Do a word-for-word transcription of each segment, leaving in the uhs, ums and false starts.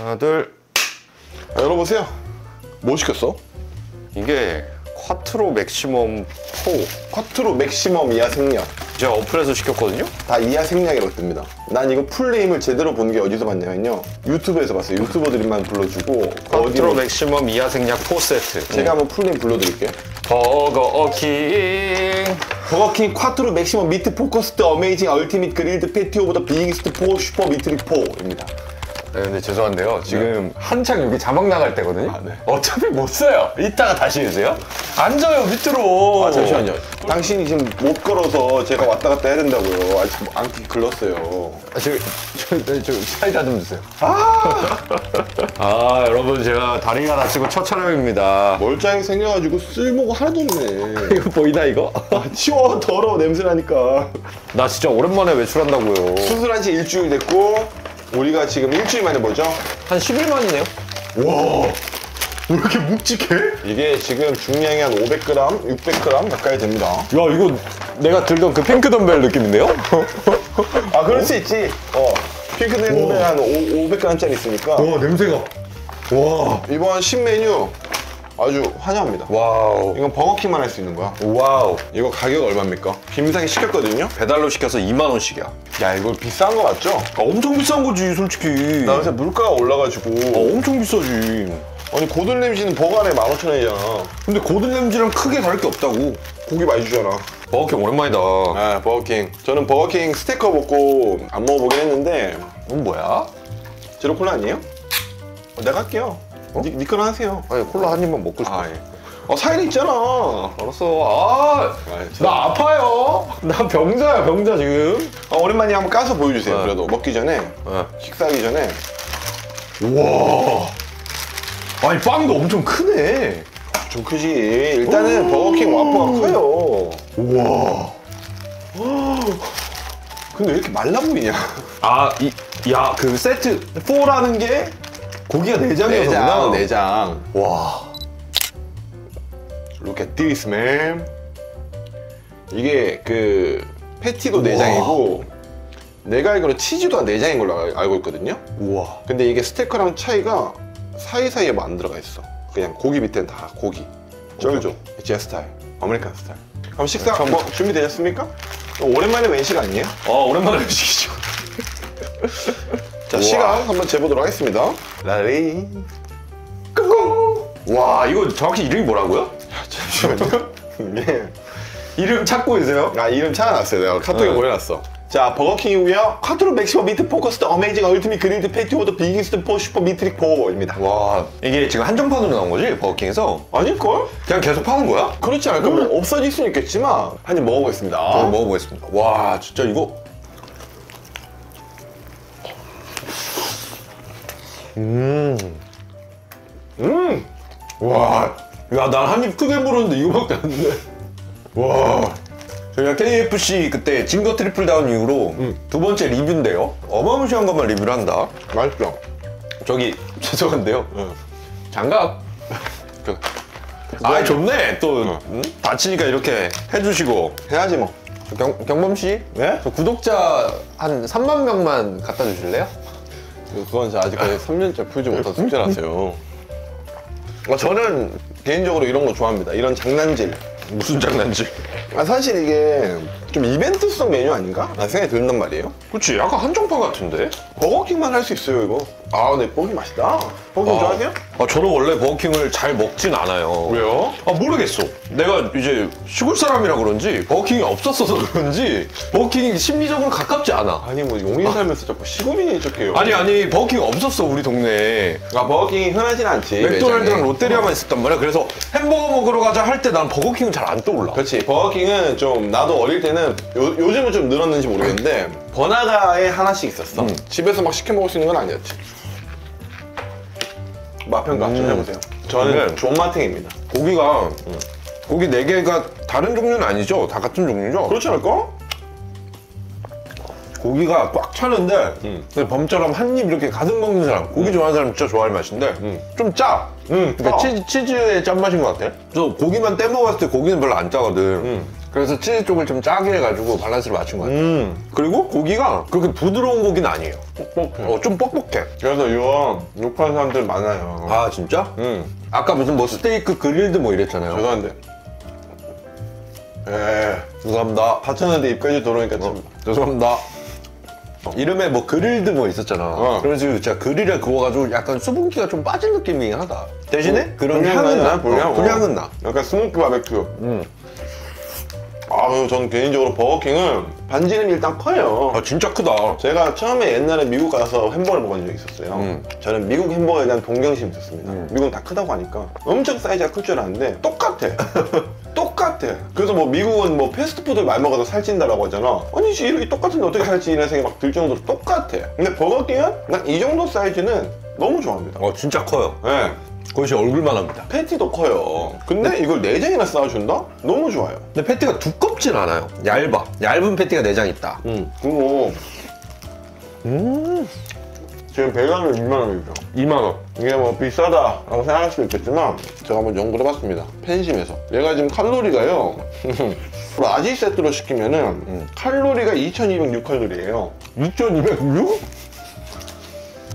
하나 둘. 아, 열어보세요. 뭐 시켰어? 이게 쿼트로 맥시멈 포. 쿼트로 맥시멈 이하 생략. 제가 어플에서 시켰거든요? 다 이하 생략이라고 뜹니다. 난 이거 풀네임을 제대로 보는 게 어디서 봤냐면요, 유튜브에서 봤어요. 유튜버들만 불러주고 쿼트로 맥시멈 이하 생략 포 세트. 제가 음. 한번 풀네임 불러드릴게요. 버거킹 버거킹 쿼트로 맥시멈 미트 포커스트 어메이징 얼티밋 그릴드 패티오보다 비기스트 포 슈퍼 미트리 포입니다. 네, 근데 죄송한데요. 지금 네. 한창 여기 자막 나갈 때거든요. 아, 네. 어차피 못 써요. 이따가 다시 해주세요. 앉아요, 밑으로. 아, 잠시만요. 어. 당신이 지금 못 걸어서 제가 왔다 갔다 해야 된다고요. 아직 안기 글렀어요. 아, 저기, 저, 저, 사이다 좀 주세요. 아! 아, 여러분, 제가 다리가 다치고 첫 촬영입니다. 멀쩡히 생겨가지고 쓸모가 하나도 없네. 이거 보이나, 이거? 아, 치워. 더러워, 냄새나니까. 나 진짜 오랜만에 외출한다고요. 수술한 지 일주일 됐고, 우리가 지금 일주일 만에 뭐죠? 한 십 일 만이네요. 와, 왜 이렇게 묵직해? 이게 지금 중량이 한 오백 그램, 육백 그램 가까이 됩니다. 야, 이거 내가 들던 그 핑크 덤벨 느낌인데요? 아, 그럴 어? 수 있지. 어, 핑크 덤벨 한 오백 그램짜리 있으니까. 와, 냄새가. 와, 이번 신메뉴 아주 환영합니다. 와우. 이건 버거킹만 할 수 있는 거야. 와우. 이거 가격 얼마입니까? 김상이 시켰거든요? 배달로 시켜서 이만 원씩이야. 야, 이거 비싼 거 맞죠? 아, 엄청 비싼 거지, 솔직히. 나 요새 물가가 올라가지고. 아, 엄청 비싸지. 아니, 고든 램지는 버거 안에 만 오천 원이잖아. 근데 고든 램지랑 크게 다를 게 없다고. 고기 많이 주잖아. 버거킹 오랜만이다. 아, 버거킹. 저는 버거킹 스테커 먹고 안 먹어보긴 했는데. 이건 뭐야? 제로 콜라 아니에요? 어, 내가 할게요. 어? 니, 니 거나 하세요. 아니, 콜라 한 입만 먹고 싶어. 아, 예. 아, 사연이 있잖아. 알았어. 아, 아, 나 아파요. 나 병자야, 병자 지금. 아, 오랜만에 한번 까서 보여주세요. 네. 그래도 먹기 전에, 네. 식사하기 전에. 우와. 아니, 빵도 엄청 크네. 좀 크지. 일단은 버거킹 와퍼가 커요. 우와. 근데 왜 이렇게 말라 보이냐. 아, 이, 야, 그 세트 사라는 게 고기가 내장이었구나. 내장, 내장. 와. Look at this, man. 이게 그 패티도 우와. 내장이고, 내가 알기로 치즈도 내장인 걸로 알고 있거든요. 우와. 근데 이게 스테이크랑 차이가 사이사이에 뭐 안 들어가 있어. 그냥 고기 밑에는 다 고기. 쩔죠. 제 스타일. 아메리칸 스타일. 그럼 식사 네, 뭐 준비되셨습니까? 오랜만에 외식 아니에요? 어, 오랜만에 외식이죠. 자, 우와. 시간 한번 재보도록 하겠습니다. 라리 끄고. 와, 이거 정확히 이름이 뭐라고요? 야, 잠시만요. 네. 이름 찾고 있어요? 아, 이름 찾아놨어요. 내가 카톡에 네. 보내놨어. 자, 버거킹이고요. 쿼트로 맥시멈 미트 포커스트 어메이징 얼티밋 그릴드 패티오더 비기스트 포 슈퍼 미트릭 포입니다. 와, 이게 지금 한정판으로 나온 거지? 버거킹에서? 아닐걸? 그냥 계속 파는 거야? 그렇지 않을까? 음. 없어질 수는 있겠지만 한 입 먹어보겠습니다. 아, 먹어보겠습니다. 와, 진짜 이거 음. 음. 와. 야, 난 한 입 크게 물었는데 이거밖에 안 돼. 와. 저희가 케이에프씨 그때 징거 트리플 다운 이후로 음. 두 번째 리뷰인데요. 어마무시한 것만 리뷰를 한다. 맛있죠? 저기, 죄송한데요. 응. 장갑. 아이, 좋네. 또, 응. 응? 다치니까 이렇게 해주시고. 해야지 뭐. 경, 경범씨? 네? 저 구독자 한 삼만 명만 갖다 주실래요? 그건 제가 아직까지 삼 년째 풀지 못한 숙제라서요. 아, 저는 개인적으로 이런 거 좋아합니다. 이런 장난질. 무슨 장난질? 아, 사실 이게 좀 이벤트성 메뉴 아닌가? 아, 생각이 든단 말이에요. 그치, 약간 한정판 같은데? 버거킹만 할 수 있어요, 이거. 아, 근데 버거킹 맛있다. 버거킹 아, 좋아하세요? 아, 저는 원래 버거킹을 잘 먹진 않아요. 왜요? 아, 모르겠어. 내가 이제 시골 사람이라 그런지 버거킹이 없었어서 그런지 버거킹이 심리적으로 가깝지 않아. 아니, 뭐 용인 살면서 아. 자꾸 시골인이 척해요. 아니, 아니, 버거킹 없었어, 우리 동네에. 아, 버거킹이 흔하진 않지. 맥도날드랑 롯데리아만 있었단 말이야. 그래서 햄버거 먹으러 가자 할 때 난 버거킹은 잘 안 떠올라. 그렇지, 버거킹은 좀 나도 어릴 때는 요, 요즘은 좀 늘었는지 모르겠는데 번화가에 하나씩 있었어. 음. 집에서 막 시켜 먹을 수 있는 건 아니었지. 맛평가 음. 좀 해보세요. 저는 존맛탱입니다. 고기가 음. 고기 네 개가 다른 종류는 아니죠? 다 같은 종류죠? 그렇지 않을까? 고기가 꽉 차는데 음. 범처럼 한 입 이렇게 가득 먹는 사람, 고기 음. 좋아하는 사람 진짜 좋아할 맛인데 음. 좀 짜! 음. 그러니까 어. 치즈, 치즈의 짠맛인 것 같아. 저 고기만 떼먹었을 때 고기는 별로 안 짜거든. 음. 그래서 치즈 쪽을 좀 짜게 해가지고 밸런스를 맞춘 것 같아요. 음. 그리고 고기가 그렇게 부드러운 고기는 아니에요. 뻑뻑해. 어, 좀 뻑뻑해. 그래서 이거 욕하는 사람들 많아요. 아 진짜? 응. 아까 무슨 뭐 스테이크 그릴드 뭐 이랬잖아요. 죄송한데. 예. 죄송합니다. 하천한테 입까지 돌아오니까 참. 어, 죄송합니다. 어. 이름에 뭐 그릴드 뭐 있었잖아. 어. 그래서 제가 그릴에 구워가지고 약간 수분기가 좀 빠진 느낌이긴 하다. 대신에 음, 그런 향은 나. 불향? 어, 불향은 나. 약간 스모크 바베큐. 음. 아유, 전 개인적으로 버거킹은 반지름이 일단 커요. 아 진짜 크다. 제가 처음에 옛날에 미국 가서 햄버거를 먹은 적이 있었어요. 음. 저는 미국 햄버거에 대한 동경심이 있었습니다. 음. 미국은 다 크다고 하니까 엄청 사이즈가 클 줄 알았는데 똑같아. 똑같아. 그래서 뭐 미국은 뭐 패스트푸드를 많이 먹어서 살찐다라고 하잖아. 아니지, 이렇게 똑같은데 어떻게 살찌 이런 생각이 막 들 정도로 똑같아. 근데 버거킹은 난 이 정도 사이즈는 너무 좋아합니다. 어 진짜 커요. 네. 그것이 얼굴만 합니다. 패티도 커요. 근데 이걸 내장이나 싸워준다? 너무 좋아요. 근데 패티가 두껍진 않아요. 얇아. 얇은 패티가 내장 있다. 음. 그리고 음. 지금 배가면 이만 원이죠. 이만 원. 이게 뭐 비싸다라고 생각할 수도 있겠지만 제가 한번 연구를 해봤습니다. 팬심에서. 얘가 지금 칼로리가요. 라지 세트로 시키면은 음. 칼로리가 이천이백육 칼로리예요. 이천이백육?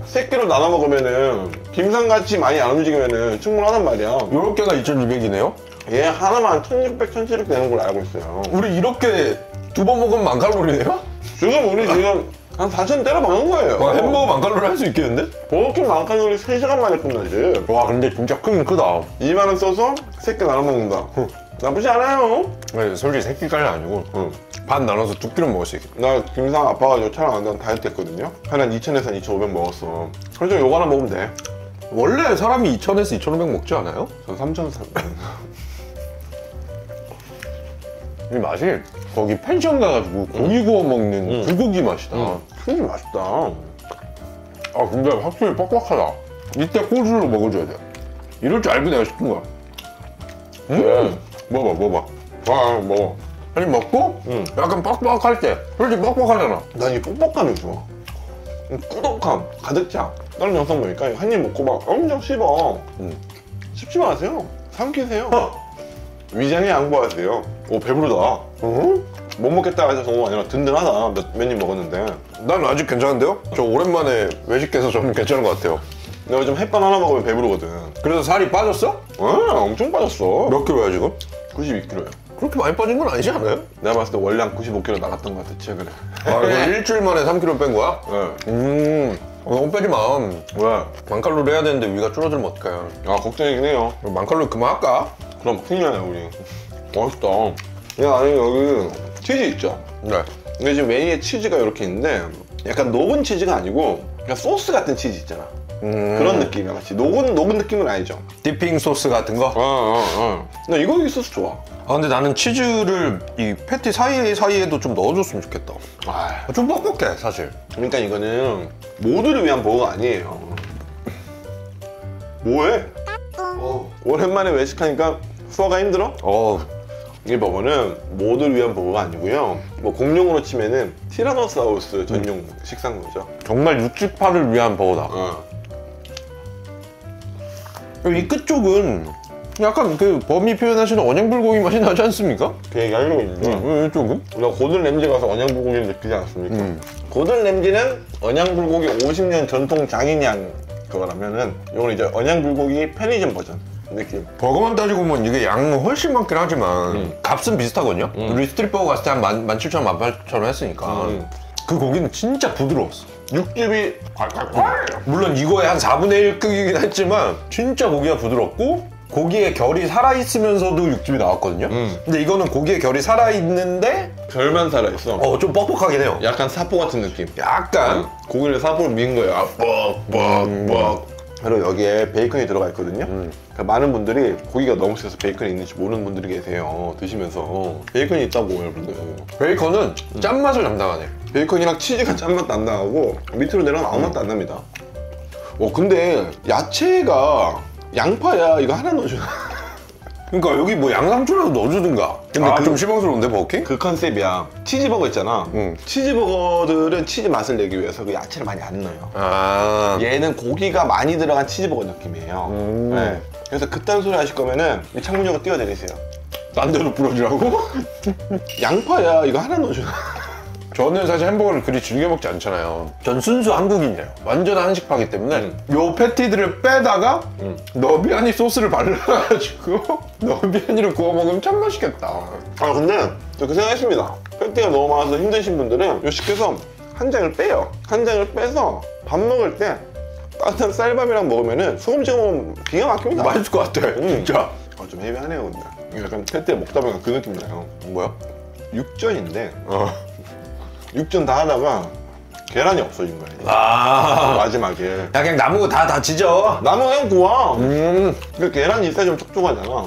세 개로 나눠 먹으면은 김상같이 많이 안 움직이면은 충분하단 말이야. 요렇게가 이천이백이네요? 얘 하나만 천육백, 천칠백 되는 걸 알고 있어요. 우리 이렇게 두 번 먹으면 만 칼로리네요? 지금 우리 지금 한 사천 때려 박은 거예요. 와, 햄버거 만 칼로리 할 수 있겠는데? 버거킹 만 칼로리 세 시간 만에 끝나지. 와 근데 진짜 크긴 크다. 이만 원 써서 세 개 나눠 먹는다. 응. 나쁘지 않아요. 네, 솔직히 세 끼까지는 아니고 응. 반 나눠서 두 끼로 먹을 수 있겠다. 나 김상 아파가지고 촬영 안 되면 다이어트 했거든요. 하나 이천에서 이천오백 먹었어. 그래서 요거 하나 먹으면 돼. 원래 사람이 이천에서 이천오백 먹지 않아요? 전 삼천삼백. 이 맛이 거기 펜션 가가지고 고기 응. 구워 먹는 응. 불고기 맛이다. 응. 진짜 맛있다. 아 근데 확실히 뻑뻑하다. 이때 꼬술로 먹어줘야 돼. 이럴 줄 알고 내가 시킨 거야. 응? 음. 먹어봐 먹어봐. 아 먹어. 아니 먹고 응. 약간 뻑뻑할 때. 솔직히 뻑뻑하잖아. 난 이 뻑뻑함이 좋아. 꾸덕함 가득 차. 다른 영상 보니까 한 입 먹고 막 엄청 씹어. 응. 씹지 마세요. 삼키세요. 어. 위장에 양보하세요. 오 배부르다. 응? 못 먹겠다 해서 정말 아니라 든든하다. 몇, 몇 입 먹었는데. 난 아직 괜찮은데요? 저 오랜만에 외식해서 좀 괜찮은 것 같아요. 내가 요즘 햇반 하나 먹으면 배부르거든. 그래서 살이 빠졌어? 응, 엄청 빠졌어. 몇 킬로야 지금? 구십이 킬로야. 그렇게 많이 빠진 건 아니지 않아요? 내가 봤을 때 원래 한 구십오 킬로 나갔던 것 같아, 최근에. 아, 이거 일주일 만에 삼 킬로 뺀 거야? 네. 음, 너무 빼지 마. 왜? 만 칼로리 해야 되는데 위가 줄어들면 어떡해요? 아, 걱정이긴 해요. 만 칼로리 그만할까? 그럼 큰일 나네, 우리. 맛있다. 야, 아니, 여기 치즈 있죠? 네. 근데 지금 메뉴에 치즈가 이렇게 있는데 약간 녹은 치즈가 아니고 약간 소스 같은 치즈 있잖아. 음. 그런 느낌이야, 같이. 녹은, 녹은 느낌은 아니죠. 디핑 소스 같은 거? 어, 어, 어. 나 이거 이 소스 좋아. 아, 근데 나는 치즈를 이 패티 사이 사이에도 좀 넣어줬으면 좋겠다. 아, 좀 뻑뻑해, 사실. 그러니까 이거는 모두를 위한 버거가 아니에요. 뭐해? 어. 오랜만에 외식하니까 소화가 힘들어? 어. 이 버거는 모두를 위한 버거가 아니고요. 뭐 공룡으로 치면은 티라노사우루스 전용 음. 식상으로죠. 정말 육지파를 위한 버거다. 어. 이 끝 쪽은 약간 그 범이 표현하시는 언양불고기 맛이 나지 않습니까? 그 얘기 하려고 했는데 음, 이쪽은? 우리가 고든 램지 가서 언양불고기를 느끼지 않았습니까? 음. 고든 램지는 언양불고기 오십 년 전통 장인양 그거라면은 이건 이제 언양불고기 편의점 버전 느낌. 버거만 따지고 보면 이게 양은 훨씬 많긴 하지만 음. 값은 비슷하거든요? 음. 우리 스트릿버거 갔을 때 한 만 칠천 원, 만 팔천 원 했으니까 음. 그 고기는 진짜 부드러웠어. 육즙이 물론 이거의 한 사분의 일 크기긴 했지만 진짜 고기가 부드럽고 고기의 결이 살아있으면서도 육즙이 나왔거든요. 음. 근데 이거는 고기의 결이 살아있는데 결만 살아있어. 어, 좀 뻑뻑하긴 해요. 약간 사포 같은 느낌. 약간 음. 고기를 사포로 민 거예요. 아, 뻑뻑뻑. 음. 그리고 여기에 베이컨이 들어가 있거든요. 음. 그러니까 많은 분들이 고기가 너무 세서 베이컨이 있는지 모르는 분들이 계세요. 드시면서 베이컨이 있다고 여러분들. 베이컨은 음. 짠맛을 담당하네. 베이컨이랑 치즈가 짠맛 담당하고 밑으로 내려가면 아무 맛도 안 납니다. 어 근데 야채가 양파야. 이거 하나 넣어줘. 그러니까 여기 뭐 양상추라도 넣어주든가. 근데 아, 그, 좀 실망스러운데 버거킹? 그 컨셉이야. 치즈버거 있잖아. 응. 치즈버거들은 치즈 맛을 내기 위해서 그 야채를 많이 안 넣어요. 아 얘는 고기가 많이 들어간 치즈버거 느낌이에요. 음. 네. 그래서 그딴 소리 하실 거면은 이 창문 열고 뛰어내리세요. 딴 데로 뿌려주라고? 양파야 이거 하나 넣어주라. 저는 사실 햄버거를 그리 즐겨 먹지 않잖아요. 전 순수 한국인이에요. 완전 한식파기 때문에 음. 요 패티들을 빼다가 음. 너비아니 소스를 발라가지고 너비아니를 구워 먹으면 참 맛있겠다. 아 근데 저 그 생각했습니다. 패티가 너무 많아서 힘드신 분들은 요 시켜서 한 장을 빼요. 한 장을 빼서 밥 먹을 때 따뜻한 쌀밥이랑 먹으면 소금찍어 먹으면 기가 막힙니다. 맛있을 것 같아. 음. 진짜. 아, 좀 헤비하네요 근데. 약간 패티 먹다 보니까 그 느낌 나요. 뭐야? 육전인데 어. 육전 다 하다가 계란이 없어진 거예요. 아 마지막에. 야 그냥 나무 다 다 지져. 나무 그냥 구워. 음. 그 계란이 있어야 좀 촉촉하잖아.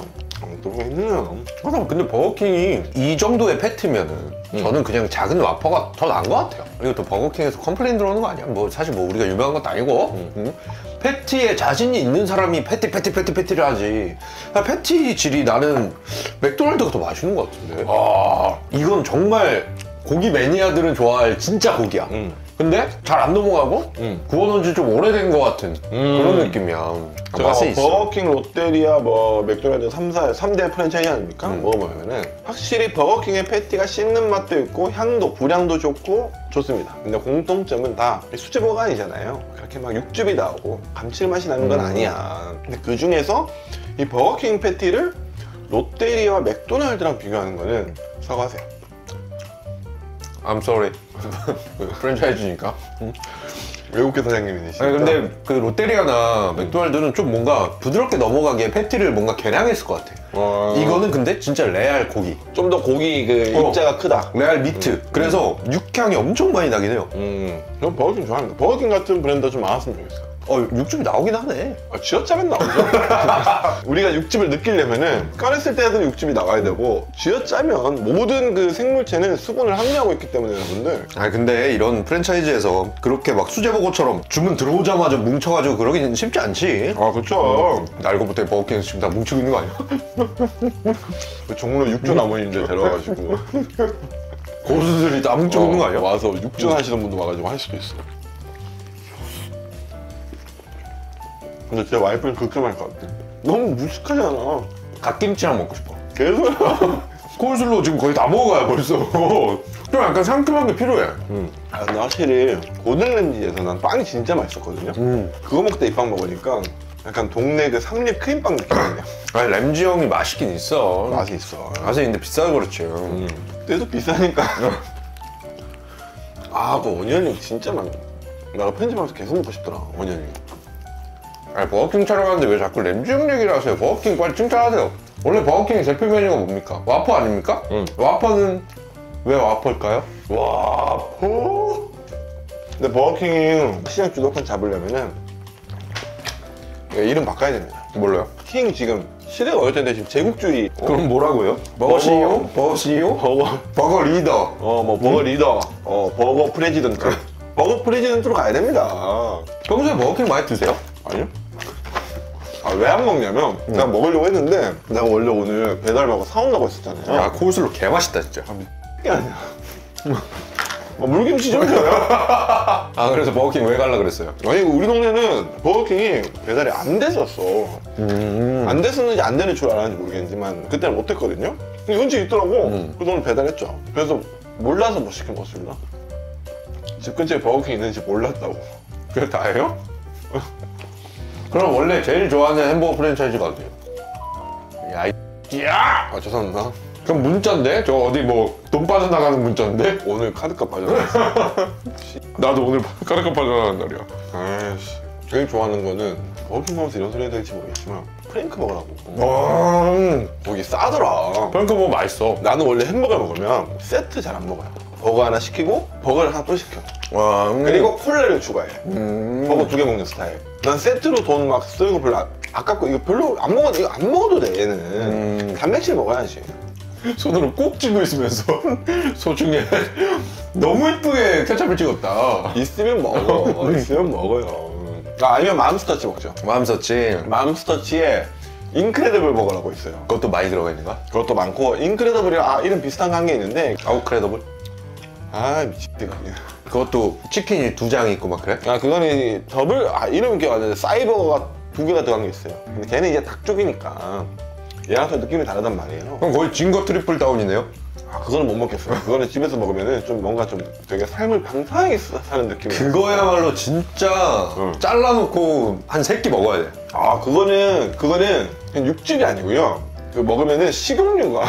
너무 힘드네요. 아, 근데 버거킹이 이 정도의 패티면은 음. 저는 그냥 작은 와퍼가 더 나은 것 같아요. 그리고 또 버거킹에서 컴플레인 들어오는 거 아니야? 뭐 사실 뭐 우리가 유명한 것도 아니고 음. 음. 패티에 자신이 있는 사람이 패티 패티 패티 패티를 하지. 패티 질이 나는 맥도날드가 더 맛있는 것 같은데. 아 이건 정말 고기 매니아들은 좋아할 진짜 고기야. 음. 근데 잘 안 넘어가고 음. 구워놓은 지 좀 오래된 것 같은 음. 그런 느낌이야. 제가 맛이 어, 있어. 버거킹, 롯데리아, 뭐 맥도날드 삼 대 프랜차이즈 아닙니까? 음. 먹어보면은 확실히 버거킹의 패티가 씹는 맛도 있고 향도, 분량도 좋고 좋습니다. 근데 공통점은 다 수제버거가 아니잖아요. 그렇게 막 육즙이 나오고 감칠맛이 나는 건 음. 아니야. 근데 그 중에서 이 버거킹 패티를 롯데리아와 맥도날드랑 비교하는 거는 사과하세요. I'm sorry. 프랜차이즈니까. 응? 외국계 사장님이시니까. 아니 근데 그 롯데리아나 맥도날드는 좀 뭔가 부드럽게 넘어가기에 패티를 뭔가 개량했을 것 같아. 와... 이거는 근데 진짜 레알 고기. 좀 더 고기 그 어. 입자가 크다. 레알 미트. 음. 그래서 음. 육향이 엄청 많이 나긴 해요. 음. 전 버거킹 좋아합니다. 버거킹 같은 브랜드가 좀 많았으면 좋겠어요. 어, 육즙이 나오긴 하네. 아, 쥐어짜면 나오죠. 우리가 육즙을 느끼려면은 끓였을 때도 육즙이 나와야 되고 쥐어짜면 모든 그 생물체는 수분을 함유하고 있기 때문에 여러분들. 아 근데 이런 프랜차이즈에서 그렇게 막 수제버거처럼 주문 들어오자마자 뭉쳐가지고 그러긴 쉽지 않지. 아 그쵸. 음, 날고부터 버거킹에서 지금 다 뭉치고 있는 거 아니야? 종로 육조 남원인데 데려와가지고 고수들이 다 뭉치고 어, 있는 거 아니야? 와서 육전 하시는 분도 와가지고 할 수도 있어. 근데 제 와이프는 그렇게 말할 것 같아. 너무 무식하잖아. 갓김치랑 먹고 싶어. 계속 콜슬로 지금 거의 다 먹어가요 벌써. 좀 약간 상큼한 게 필요해. 음. 아, 근데 확실히 고든 램지에서 난 빵이 진짜 맛있었거든요. 음. 그거 먹다 이 빵 먹으니까 약간 동네 그 삼립 크림빵 느낌이네요. 아니 램지 형이 맛있긴 있어. 맛이 있어. 맛이 있는데 비싸서 그렇지. 음. 그래도 비싸니까. 아, 그 오니언링 진짜 많아. 내가 편집하면서 계속 먹고 싶더라 오니언링. 아니 버거킹 촬영하는데 왜 자꾸 램지 형 얘기를 하세요? 버거킹 빨리 칭찬하세요. 원래 버거킹의 대표 메뉴가 뭡니까? 와퍼 아닙니까? 응. 와퍼는 왜 와퍼일까요? 와퍼? 근데 버거킹이 시장 주도권 잡으려면은 이름 바꿔야 됩니다. 뭘로요? 킹 지금 시대가 어느 때인데 지금 제국주의. 그럼 뭐라고요? 버거시오? 버거시오? 버거 버거 리더. 어 뭐 버거 음? 리더. 어 버거 프레지던트. 버거 프레지던트로 가야 됩니다. 아. 평소에 버거킹 많이 드세요? 아니요? 아, 왜 안 먹냐면 응. 내가 먹으려고 했는데 내가 원래 오늘 배달받고 사온다고 했었잖아요. 야 코울슬로 개맛있다 진짜. 아, 미... 아니야. 아, 물김치 좀 줘요. 아 그래서 버거킹 왜 갈라 그랬어요? 아니 우리 동네는 버거킹이 배달이 안 됐었어. 음. 안 됐었는지 안 되는 줄 알았는지 모르겠지만 그때는 못했거든요. 근데 현지 있더라고. 음. 그래서 오늘 배달했죠. 그래서 몰라서 못 시켜 먹었습니다. 집 근처에 버거킹 있는지 몰랐다고. 그게 다예요? 그럼 원래 제일 좋아하는 햄버거 프랜차이즈가 어디예요? 야, 이 야! 아, 죄송합니다. 그럼 문자인데? 저 어디 뭐 돈 빠져나가는 문자인데? 오늘 카드값 빠져나갔어. 나도 오늘 카드값 빠져나가는 날이야. 아이씨. 제일 좋아하는 거는 버거킹 먹으면서 이런 소리 해야 될지 모르겠지만 프랭크 먹으라고. 음 거기 싸더라. 프랭크 먹으면 맛있어. 나는 원래 햄버거 먹으면 세트 잘 안 먹어요. 버거 하나 시키고 버거를 하나 또 시켜. 와, 음. 그리고 콜라를 추가해. 음. 버거 두 개 먹는 스타일. 난 세트로 돈 막 쓰는 거 별로 아, 아깝고 이거 별로 안 먹어도 이거 안 먹어도 돼 얘는. 음. 단백질 먹어야지. 손으로 꼭 쥐고 있으면서 소중해. 너무 예쁘게 케첩을 찍었다. 있으면 먹어. 있으면 먹어요. 아, 아니면 맘스터치 먹죠. 맘스터치. 맘스터치에 인크레더블 버거라고 있어요. 그것도 많이 들어가 있는 거야? 그것도 많고 인크레더블이랑 아, 이름 비슷한 거 한 게 있는데 아웃크레더블? 아 미치겠다. 그것도 치킨이 두 장 있고 막 그래? 아 그거는 더블? 아 이름은 기억 안 나는데 사이버가 두 개가 들어간 게 있어요. 근데 걔는 이제 닭 쪽이니까 얘랑 좀 느낌이 다르단 말이에요. 그럼 거의 징거 트리플 다운이네요? 아, 그거는 못 먹겠어요. 그거는 집에서 먹으면은 좀 뭔가 좀 되게 삶을 방탕하게 사는 느낌이. 그거야말로 진짜 응. 잘라놓고 한 세 끼 먹어야 돼. 아, 그거는, 그거는 육즙이 아니고요. 그 먹으면은 식용유가,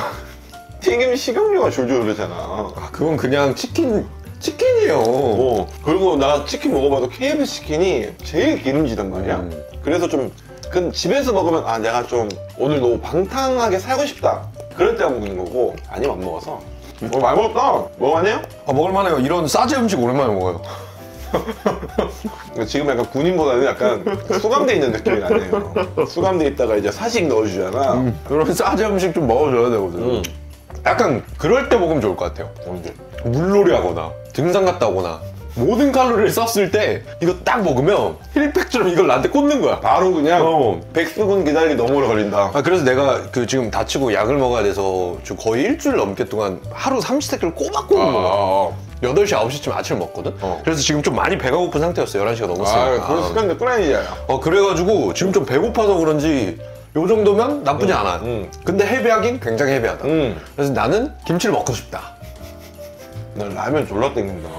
튀김 식용유가 줄줄 흐르잖아. 아, 그건 그냥 치킨. 치킨이에요. 어, 그리고 나 치킨 먹어봐도 케이에프씨 치킨이 제일 기름지단 말이야. 음. 그래서 좀 그 집에서 먹으면 아 내가 좀 오늘 너무 방탕하게 살고 싶다 그럴 때 먹는 거고, 아니면 안 먹어서. 어, 많이 먹었다. 먹었네요? 아, 먹을만해요. 이런 싸제 음식 오랜만에 먹어요. 지금 약간 군인보다는 약간 수감돼 있는 느낌이 나네요. 수감돼 있다가 이제 사식 넣어주잖아. 음, 그런 싸제 음식 좀 먹어줘야 되거든. 음. 약간 그럴 때 먹으면 좋을 것 같아요. 언제? 물놀이 하거나 등산 갔다 오거나 모든 칼로리를 썼을 때 이거 딱 먹으면 힐팩처럼 이걸 나한테 꽂는 거야. 바로 그냥 어. 백수군 기다리 너무 오래 걸린다. 아, 그래서 내가 그 지금 다치고 약을 먹어야 돼서 지금 거의 일주일 넘게 동안 하루 삼십 세끼를 꼬박꼬박 아. 먹어. 여덟 시, 아홉 시쯤 아침을 먹거든? 어. 그래서 지금 좀 많이 배가 고픈 상태였어. 열한 시가 넘었으니까. 아, 그런 시간도 꾸라니야. 어, 그래가지고 지금 좀 배고파서 그런지 요 정도면 나쁘지 음, 않아. 음. 근데 헤비하긴 굉장히 헤비하다. 음. 그래서 나는 김치를 먹고 싶다. 난 라면 졸라 땡긴다.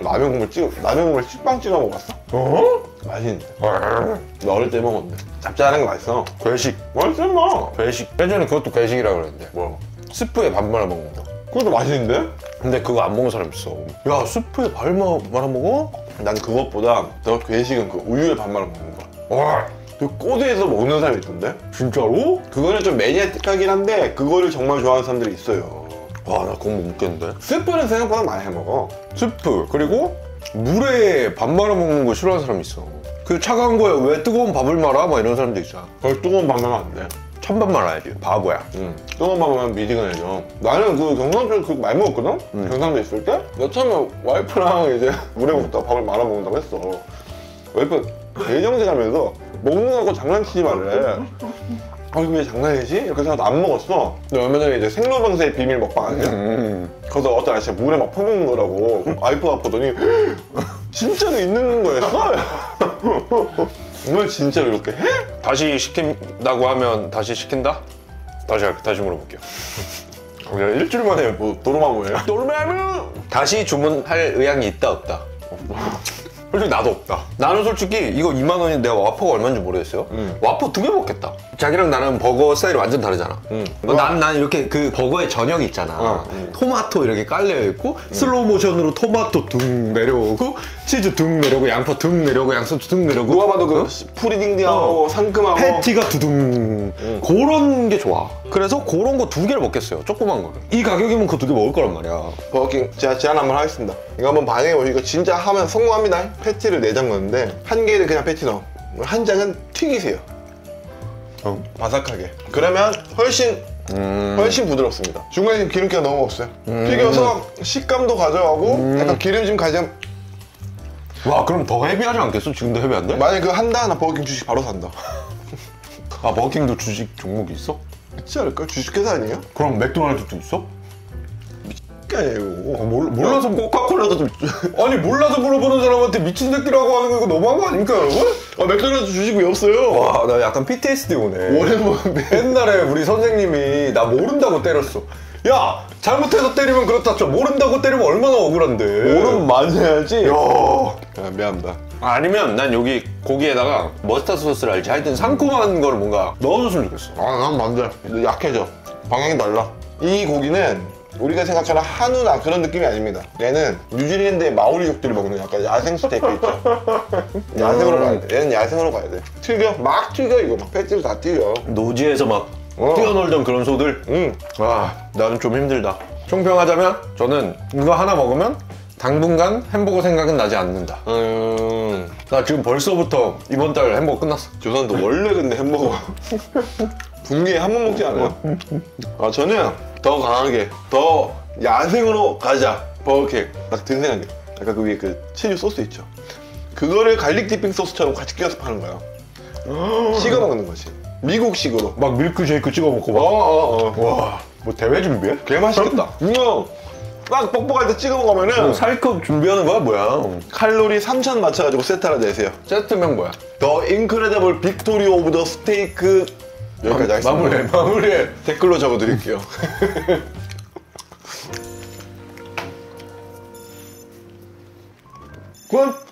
라면 국물 찍어, 라면 국물 식빵 찍어 먹어봤어? 어? 맛있는데. 나 어릴 때 먹었는데. 짭짤한 게 맛있어. 괴식. 맛있어, 인마. 괴식. 예전에 그것도 괴식이라고 그랬는데. 뭐야? 스프에 밥 말아 먹는 거. 그것도 맛있는데? 근데 그거 안 먹는 사람 있어. 야, 스프에 밥 말아 먹어? 난 그것보다 더 괴식은 그 우유에 밥 말아 먹는 거. 와. 그 꼬드에서 먹는 사람이 있던데? 진짜로? 그거는 좀 매니아틱하긴 한데 그거를 정말 좋아하는 사람들이 있어요. 와, 나 그건 못 먹겠는데? 스프는 생각보다 많이 해먹어. 스프, 그리고 물에 밥 말아 먹는 거 싫어하는 사람이 있어. 그 차가운 거에 왜 뜨거운 밥을 말아? 막 이런 사람도 있잖아. 그걸 뜨거운 밥 말면 안 돼. 찬밥 말아야지, 바보야. 응. 뜨거운 밥 말면 미지근해져. 나는 그 경상도에서 그거 많이 먹었거든? 응. 경상도에 있을 때? 나 처음에 와이프랑 이제 물에 먹다가 밥을 말아 먹는다고 했어. 와이프 대정제 가면서 먹는 거하고 장난치지 말래. 아, 이게 왜 장난이지? 이렇게 생각해서 안 먹었어. 근데 얼마 전에 이제 생로병사의 비밀 먹방 아니야? 음. 그래서 어떤 아저씨가 물에 막 퍼붓는 거라고. 와이프가 보더니 진짜로 있는 거였어? 너 진짜로 이렇게 해? 다시 시킨다고 하면 다시 시킨다? 다시 할게, 다시 물어볼게요. 일주일 만에 뭐 도루마무예요? 도루마무! 다시 주문할 의향이 있다, 없다? 솔직히 나도 없다. 나는 솔직히 이거 이만 원이 내가 와퍼가 얼마인지 모르겠어요. 음. 와퍼 두 개 먹겠다. 자기랑 나는 버거 스타일이 완전 다르잖아. 음. 난, 난 이렇게 그 버거의 전형이 있잖아. 어, 음. 토마토 이렇게 깔려있고 음. 슬로우 모션으로 토마토 둥 내려오고 치즈 둥 내려오고 양파 둥 내려오고 양배추 둥 내려오고 누가 봐도 그 푸리딩딩하고 어. 상큼하고 패티가 두둥 음. 그런 게 좋아. 그래서 그런 거 두 개를 먹겠어요. 조그만 거. 이 가격이면 그거 두 개 먹을 거란 말이야. 버거킹 제가 제안 한번 하겠습니다. 이거 한번 반영해보시고 이거 진짜 하면 성공합니다. 패티를 네 장 넣는데 한 개는 그냥 패티 넣어. 한 장은 튀기세요. 어. 바삭하게. 그러면 훨씬 음. 훨씬 부드럽습니다. 중간에 기름기가 너무 없어요. 음. 튀겨서 식감도 가져가고 음. 약간 기름진 가장. 와, 그럼 더 헤비하지 않겠어? 지금도 헤비한데? 만약에 그거 한다? 나 버거킹 주식 바로 산다. 아, 버거킹도 주식 종목이 있어? 있지 않을까? 주식회사 아니에요? 그럼 맥도날드도 있어? 미친새끼야. 아, 몰라서 야, 코카콜라도 좀 아니 몰라서 물어보는 사람한테 미친 새끼라고 하는 거 이거 너무한 거 아닙니까 여러분? 아, 맥도날드 주식 왜 없어요? 와, 나 약간 피티에스디 오네. 오랜만에 옛날에 우리 선생님이 나 모른다고 때렸어. 야! 잘못해서 때리면 그렇다 쳐. 모른다고 때리면 얼마나 억울한데. 모르면 만세야지. 야, 야, 미안합니다. 아니면 난 여기 고기에다가 머스타드 소스를 알지 하여튼 상큼한 걸 뭔가 넣어줬으면 좋겠어. 아, 난 만세. 약해져. 방향이 달라. 이 고기는 우리가 생각하는 한우나 그런 느낌이 아닙니다. 얘는 뉴질랜드의 마오리족들이 먹는 약간 야생 스테이크 있죠. 야생으로 가야 돼. 얘는 야생으로 가야 돼. 튀겨. 막 튀겨 이거. 막 패티로 다 튀겨. 노지에서 막 어. 뛰어놀던 그런 소들. 응. 아, 나는 좀 힘들다. 총평하자면 저는 이거 하나 먹으면 당분간 햄버거 생각은 나지 않는다. 음. 나 지금 벌써부터 이번 달 햄버거 끝났어. 조선도 원래 근데 햄버거 분기에 한 번 먹지 않아요? 아, 저는 더 강하게 더 야생으로 가자. 버거킹 딱 든 생각이 아까 그 위에 그 치즈 소스 있죠. 그거를 갈릭 디핑 소스처럼 같이 끼워서 파는 거야. 찍어 먹는 거지. 미국식으로 막 밀크쉐이크 찍어 먹고 막. 어어어. 어, 어. 와, 뭐 대회 준비해? 개 맛있겠다. 응. 딱 뻑뻑할 때 찍어 먹으면은 어, 살컵 준비하는 거야 뭐야? 어. 칼로리 삼천 맞춰가지고 세트 하나 내세요. 세트면 뭐야? 더 인크레더블 빅토리 오브 더 스테이크 여기까지 하겠습니다. 마무리해, 마무리해. 댓글로 적어드릴게요. 굿!